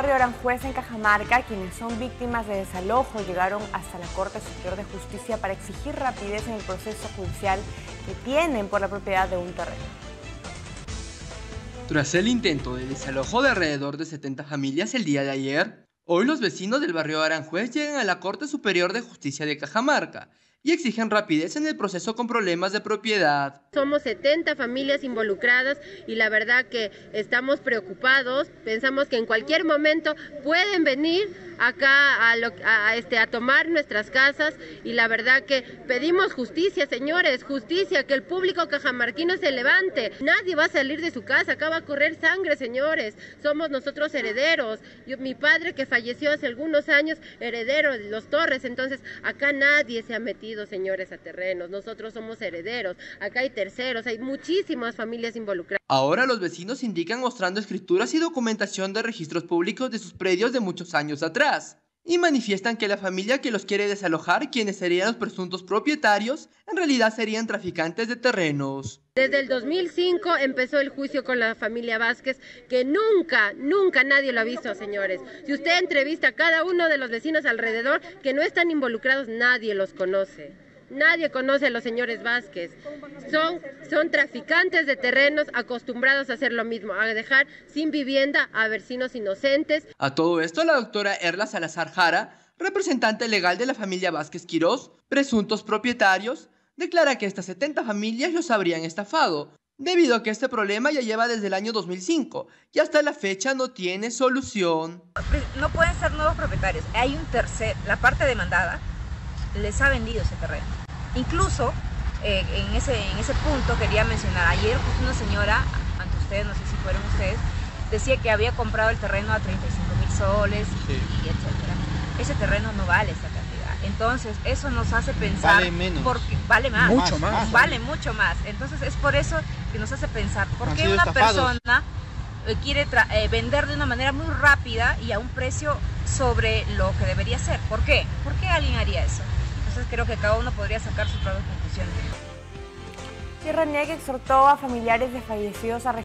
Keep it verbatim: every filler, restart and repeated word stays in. De Aranjuez en Cajamarca, quienes son víctimas de desalojo, llegaron hasta la Corte Superior de Justicia para exigir rapidez en el proceso judicial que tienen por la propiedad de un terreno. Tras el intento de desalojo de alrededor de setenta familias el día de ayer, hoy los vecinos del barrio de Aranjuez llegan a la Corte Superior de Justicia de Cajamarca y exigen rapidez en el proceso con problemas de propiedad. Somos setenta familias involucradas y la verdad que estamos preocupados. Pensamos que en cualquier momento pueden venir acá a, lo, a, este, a tomar nuestras casas y la verdad que pedimos justicia, señores, justicia, que el público cajamarquino se levante. Nadie va a salir de su casa, acá va a correr sangre, señores. Somos nosotros herederos. Yo, mi padre que falleció hace algunos años, heredero de los Torres, entonces acá nadie se ha metido, señores, a terrenos. Nosotros somos herederos, acá hay terceros, hay muchísimas familias involucradas. Ahora los vecinos indican mostrando escrituras y documentación de registros públicos de sus predios de muchos años atrás y manifiestan que la familia que los quiere desalojar, quienes serían los presuntos propietarios, en realidad serían traficantes de terrenos. Desde el dos mil cinco empezó el juicio con la familia Vázquez, que nunca, nunca nadie lo ha visto, señores. Si usted entrevista a cada uno de los vecinos alrededor que no están involucrados, nadie los conoce. Nadie conoce a los señores Vázquez. Son, son traficantes de terrenos acostumbrados a hacer lo mismo, a dejar sin vivienda a vecinos inocentes. A todo esto, la doctora Erla Salazar Jara, representante legal de la familia Vázquez Quirós, presuntos propietarios, declara que estas setenta familias los habrían estafado, debido a que este problema ya lleva desde el año dos mil cinco y hasta la fecha no tiene solución. No pueden ser nuevos propietarios, hay un tercer, la parte demandada les ha vendido ese terreno. Incluso, eh, en, ese, en ese punto quería mencionar, ayer justo una señora, ante ustedes, no sé si fueron ustedes, decía que había comprado el terreno a treinta y cinco mil soles, sí, y etcétera. Ese terreno no vale esa cantidad. Entonces eso nos hace pensar, vale menos, porque vale más, mucho más, vale mucho más. Entonces es por eso que nos hace pensar por qué una estafados. persona quiere tra eh, vender de una manera muy rápida y a un precio sobre lo que debería ser. ¿Por qué? ¿Por qué alguien haría eso? Entonces creo que cada uno podría sacar sus propias conclusiones. Tierra Niega exhortó a familiares de fallecidos a